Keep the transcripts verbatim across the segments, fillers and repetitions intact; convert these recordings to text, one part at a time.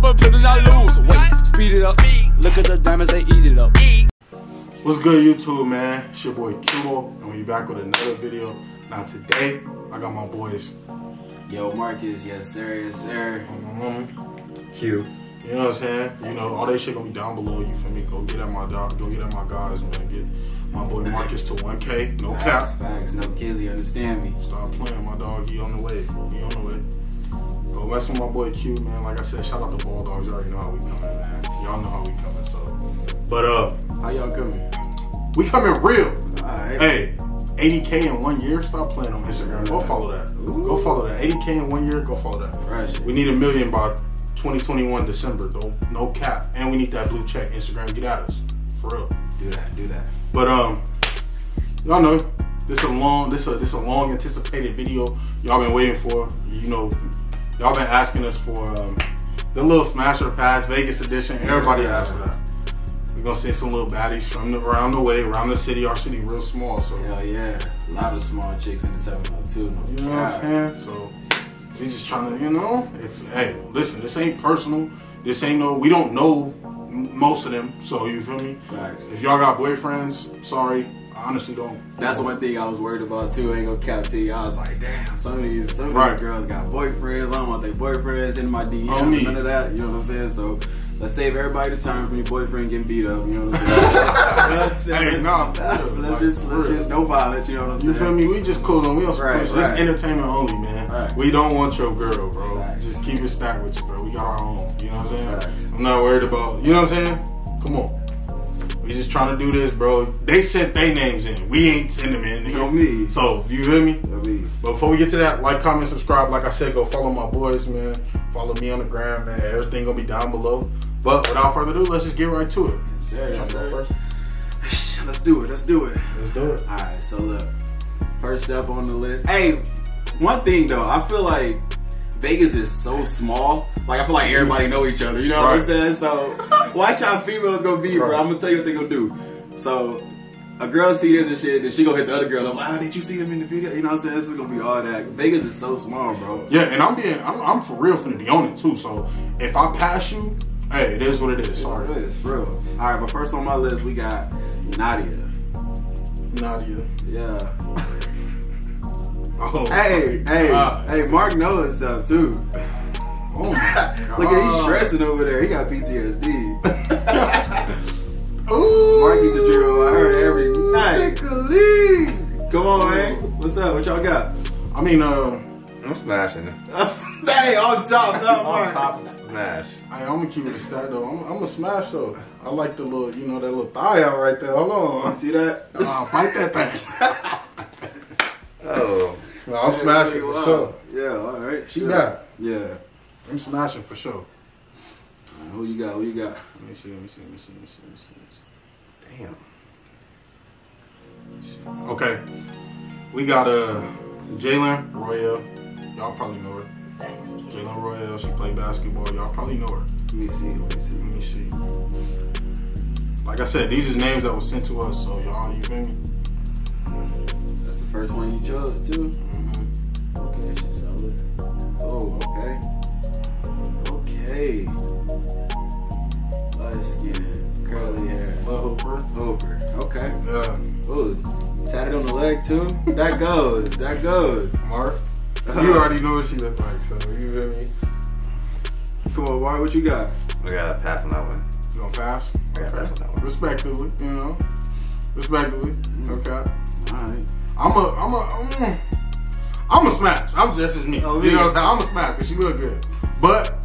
pop a pill and I lose weight. Speed it up. Look at the diamonds, they eat it up. What's good, YouTube, man? It's your boy Cubo, and we back with another video. Now today, I got my boys. Yo, Marcus, yes sir, yes sir. Mm-hmm. Q. You know what I'm saying? You know, all that shit gonna be down below, you feel me? Go get at my dog, go get at my guys, man. Get my boy Marcus to one K, no facts, cap. Facts, no kids, you understand me. Stop playing, my dog, he on the way, he on the way. Go mess with my boy Q, man. Like I said, shout out to Ball Dogs, you already know how we coming, man. Y'all know how we coming, so. But, uh. How y'all coming? We coming real. All right. Hey, eighty K in one year, stop playing on Instagram. Go follow that. Ooh. Go follow that. eighty K in one year, go follow that. Right. We need a million by twenty twenty-one December, though. No cap. And we need that blue check. Instagram, get at us. For real. Do that, do that. But um, y'all know, this a long, this a this a long anticipated video. Y'all been waiting for, you know, y'all been asking us for um the little Smasher Pass Vegas edition. Everybody yeah. asked for that. We're gonna see some little baddies from the, around the way, around the city. Our city real small, so. Hell yeah. A lot of small chicks in the seven oh two. No you know what I'm saying? So, we just trying to, you know, if, hey, listen, this ain't personal. This ain't no, we don't know most of them, so you feel me? Facts. If y'all got boyfriends, sorry. I honestly don't. That's one thing I was worried about too. I ain't gonna cap to you. I was like, damn, some of these, some of right. these girls got boyfriends. I don't want their boyfriends in my D Ms. Oh, none of that. You know what I'm saying? So let's save everybody the time from your boyfriend getting beat up. You know what I'm saying? Hey, nah, let's, let's, like, just, let's just no violence. You know what I'm saying? You feel me? We just cool and we don't right, push. Right. This entertainment only, man. Right. We don't want your girl, bro. Right. Just keep it stacked with you, bro. We got our own. You know what I'm right. saying? I'm not worried about. You know what I'm saying? Come on. We just trying to do this, bro. They sent their names in. We ain't send them in. You know me. So, you hear me? me? But before we get to that, like, comment, subscribe. Like I said, go follow my boys, man. Follow me on the gram, man. Everything gonna be down below. But without further ado, let's just get right to it. Yes, yes, first? Let's do it. Let's do it. Let's do it. All right, so look. First up on the list. Hey, one thing, though. I feel like Vegas is so small. Like, I feel like everybody know each other. You know right. what I'm saying? So... watch how females gonna be, bro. bro. I'm gonna tell you what they gonna do. So, a girl see this and shit, then she gonna hit the other girl. I'm like, ah, did you see them in the video? You know what I'm saying? This is gonna be all that. Vegas is so small, bro. Yeah, and I'm being, I'm, I'm for real finna be on it too. So, if I pass you, hey, it is what it is. Sorry, it is real. All right, but first on my list we got Nadia. Nadia. Yeah. oh. Hey, hey, uh, hey, Mark knows stuff too. Oh my God. Look at he's stressing over there. He got P T S D. Ooh, Marky's a drill. I heard every night. Tickly. Come on, man. What's up? What y'all got? I mean, uh, I'm smashing it. Hey, on top, top, on top, smash. Hey, I'm gonna keep it a stat though. I'm, I'm a smash though. I like the little, you know, that little thigh out right there. Hold on. You see that? Uh, bite that thing. oh, no, I'm hey, smashing for wow. sure. Yeah, all right. She sure. back. Yeah. I'm smashing for sure. Uh, who you got? Who you got? Let me see, let me see, let me see, let me see, let me see. Damn. Let me see. Okay. We got uh, Jaylen Royale. Y'all probably know her. Jaylen Royale, she played basketball. Y'all probably know her. Let me see, let me see, let me see. Like I said, these is names that were sent to us, so y'all, you feel me? That's the first one you chose, too? Mm-hmm. Okay, that should sell it. Oh, okay. Hey, light skin, curly hair. Over. Over. Okay. Yeah. Ooh, tatted on the leg too? That goes. That goes. Mark, uh-huh. you already know what she looked like, so you feel me? Come on, Mark, what you got? We gotta pass on that one. You gonna pass? I gotta okay. pass on that one. Respectively, you know? Respectively. Mm-hmm. Okay. Alright. I'm a, I'm a, I'm a, I'm a smash. I'm just as me. Oh, you yeah. know what I'm saying? I'm a smash because she look good. But,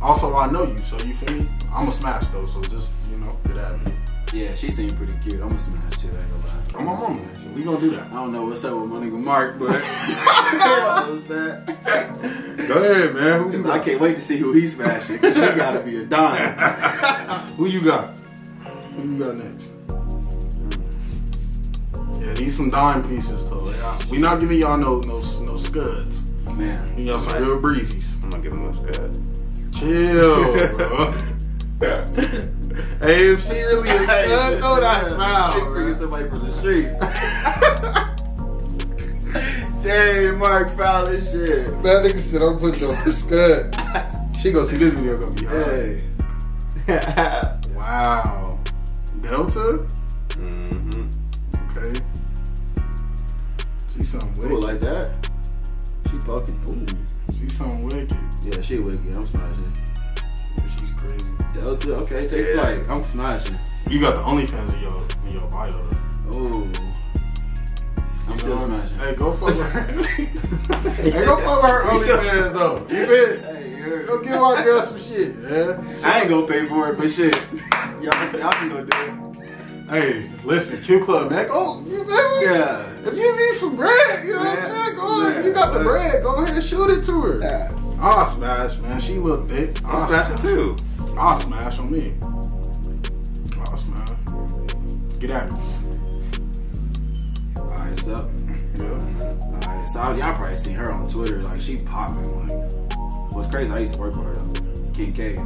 also, I know you, so you feel me? I'm a smash, though, so just, you know, get at me. Yeah, she seemed pretty cute. I'm a smash, too. I ain't gonna lie. I'm a mama. We gonna do that. I don't know what's up with my nigga Mark, but... what's that? Go ahead, man. Who you got? I can't wait to see who he's smashing, because she gotta be a dime. Who you got? Who you got next? Yeah, these some dime pieces, though. Like, we not giving y'all no, no, no scuds. Man. You know, some real breezes. I'm not giving no scuds. Chill, bro. Hey, if she really is stud, throw that smile. She's bringing somebody from the streets. Damn, Mark foul this shit. That nigga said I'm putting up for scud. She gonna see this video, gonna be hard. Hey. Wow. Delta? Mm-hmm. Okay. She something wicked. Ooh, like that? She fucking, ooh. She something wicked. Yeah, she wicked. I'm smashing. Yeah, she's crazy. Delta, okay, take yeah. flight. I'm smashing. You got the OnlyFans in your, in your bio, though. Ooh. I'm still smashing. Hey, go fuck her. Hey, go fuck her OnlyFans, though. You bet. Hey, go give our girl some shit, yeah? Shit. I ain't gonna pay for it, but shit. Y'all can go do it. Hey, listen, Q Club, man. Oh, you feel me? Yeah. If you need some bread, you know what I'm saying? Go ahead. You got the bread. Go ahead and shoot it to her. Yeah. I'll smash, man. She look big. I'll smash it, too. I'll smash on me. I'll smash. Get at me. Alright, up? Yeah. Alright, so y'all probably seen her on Twitter. Like, she popping. Like, what's crazy, I used to work with her, though. King K.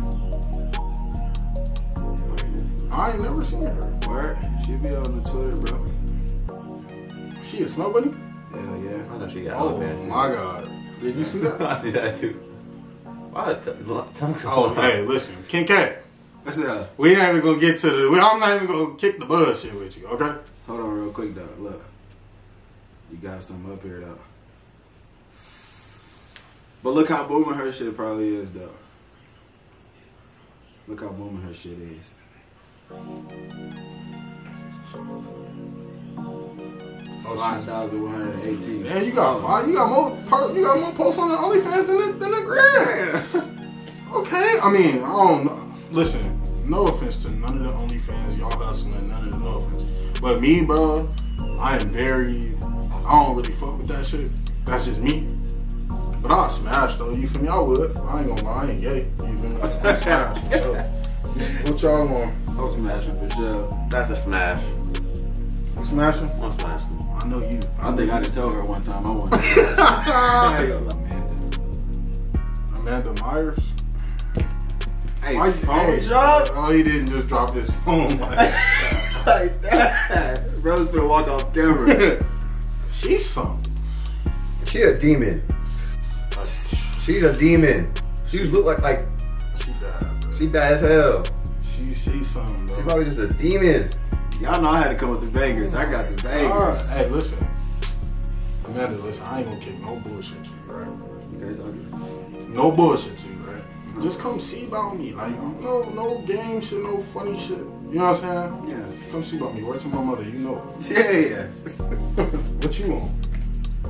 I ain't never seen her. Where? She be on the Twitter, bro. She a snow bunny? Hell yeah. I know she got all the Oh, my God. Did you see that? I see that, too. Why the tongue's Oh, hey, listen. King K. That's it. We ain't even gonna get to the... We, I'm not even gonna kick the buzz shit with you, okay? Hold on real quick, though. Look. You got something up here, though. But look how booming her shit probably is, though. Look how booming her shit is. five thousand one hundred eighteen. Man, you got five. You got more. You got more posts on the OnlyFans than the, than the grand. Okay. I mean, I don't know. Listen. No offense to none of the OnlyFans. Y'all got some. And none of the offense. But me, bro, I am very. I don't really fuck with that shit. That's just me. But I'll smash, though. You feel me? I would. I ain't gonna lie. I ain't gay. You feel me? I smash. What y'all want? I'm smashing for sure. That's a smash. I'm smashing? I'm smashing. I know you. I, I think I did tell her one time I wanted to. Amanda. Amanda Myers? Hey, Why phone you, hey, drop? Oh, he didn't just drop his phone like that. Like that. Bro's gonna walk off camera. She's something. She a demon. She's a demon. She was look like like she bad. Bro. She bad as hell. She she's something. Bro. She probably just a demon. Y'all know I had to come with the bangers. I got the bangers. Hey, listen, Amanda, listen. I ain't gonna kick no bullshit to you, right? You guys talking? No bullshit to you, right? Just come see about me. Like, no, no game shit, no funny shit. You know what I'm saying? Yeah. Come see about me. Word to my mother, you know. Yeah, yeah. What you want?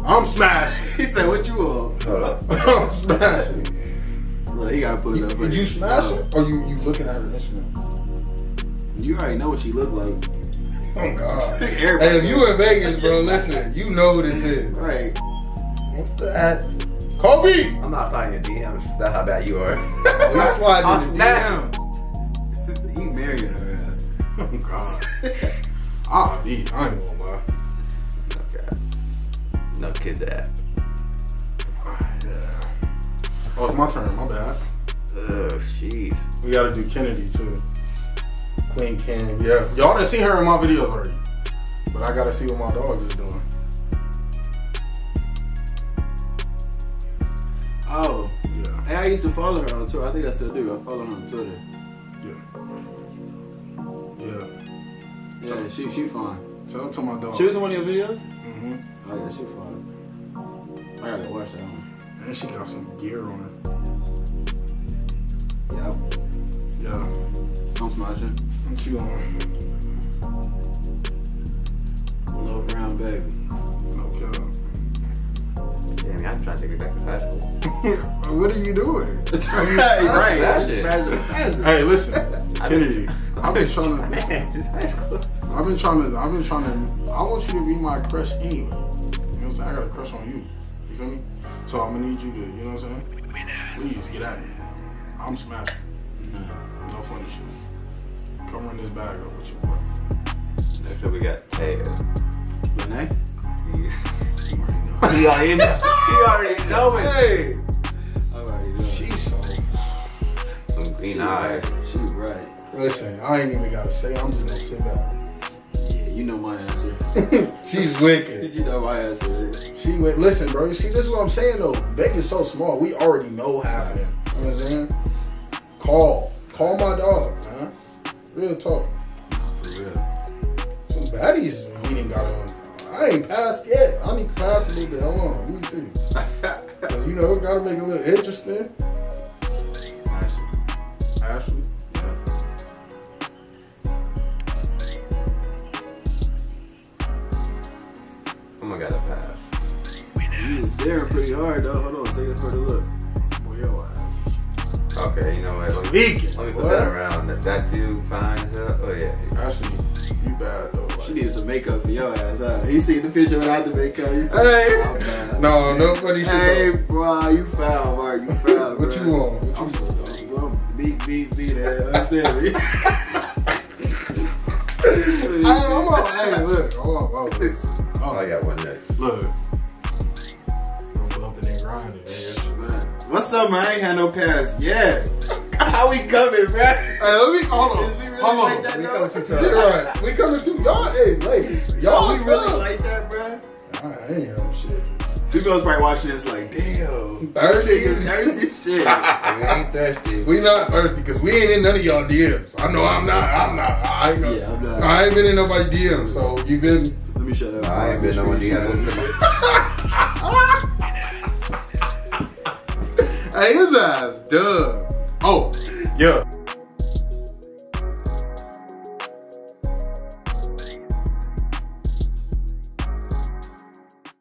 I'm smashing. He said, what you want? Hold up. I'm smashing. Look, he gotta put it you, up. Did you smash oh. it? Or you, you looking at her Instagram? You already know what she look like. Oh, God. Hey, if you in Vegas, bro, listen, you know who this is. Right. What's that? Kobe! I'm not sliding your D Ms. That's how bad you are. I'm sliding your D Ms. He marrying her ass. Oh, God. I'll be. I ain't gonna lie. Okay. No kid that. Yeah. Oh, it's my turn. My bad. Oh, jeez. We gotta do Kennedy, too. Queen Ken. Yeah. Y'all done seen her in my videos already. But I gotta see what my dogs is doing. Oh, yeah. Hey, I used to follow her on Twitter. I think I still do. I follow her on Twitter. Yeah. Yeah. Yeah, she, she fine. Shout out to my dog. She was in one of your videos? Mm-hmm. Oh, yeah, she fine. I gotta watch that one. And she got some gear on her. Yeah. Yeah. I'm smashing. What you on? Little brown baby. No kill. Damn, I'm trying to take it back to high school. What are you doing? Hey, right. That's that's hey, listen, Kennedy. I've been trying to. Listen, just high school. I've been trying to. I've been trying to. I want you to be my crush anyway. You know what I'm saying? I got a crush on you. You feel me? So I'm gonna need you to. You know what I'm saying? Please get at me. I'm smashing. No funny shit. Come run this bag up with your boy. Next up we got Tay. Renee. He already know. He already know it. Hey. I already know. She's so. Some green eyes. She right. Listen, I ain't even gotta say. I'm just gonna sit back. Yeah, you know my answer. She's wicked. You know my answer. She went. Listen, bro. You see, this is what I'm saying though. Vegas so small. We already know half of them. You know what I'm saying? Call. Call my dog, man. Real talk. For real. Some baddies we didn't got on. I ain't passed yet. I need to pass a little bit. Hold on. Let me see. Cause you know, it gotta make it a little interesting. Ashley. Ashley. Yeah. I'm gonna gotta pass. You was staring pretty hard though. Hold on, take a further look. Boy, yo, Ash. Okay, you know what? Let me, let me put that around. If that too fine. Huh? Oh yeah. Ashley, you bad though. She needs some makeup for your ass, huh? You seen the picture without the makeup? You seen hey. Oh, no, no funny shit. Hey, though. Bro, you foul, Mark. You foul, bro. What you want? What I'm you so dumb, bro. Beat, beat, beat that. I'm serious. Hey, I'm on. Hey, look. I'm on. I'm on. I got one next. Look. I'm bumping and grinding. What's up, man? I ain't had no pass yet. How we coming, bro? Hey, let me call him. Really like that, we come to yeah, right. We coming to y'all, hey ladies, y'all. We really like that, bro. I ain't no shit. Females probably watching this like, damn, thirsty, thirsty shit. We ain't thirsty. We not thirsty because we ain't in none of y'all D Ms. I know I'm not. I'm not. I ain't, yeah, I'm not. I ain't been in nobody's D Ms. So you been? Let me shut up. I ain't been in no D Ms. Hey, his ass, duh. Oh, yeah.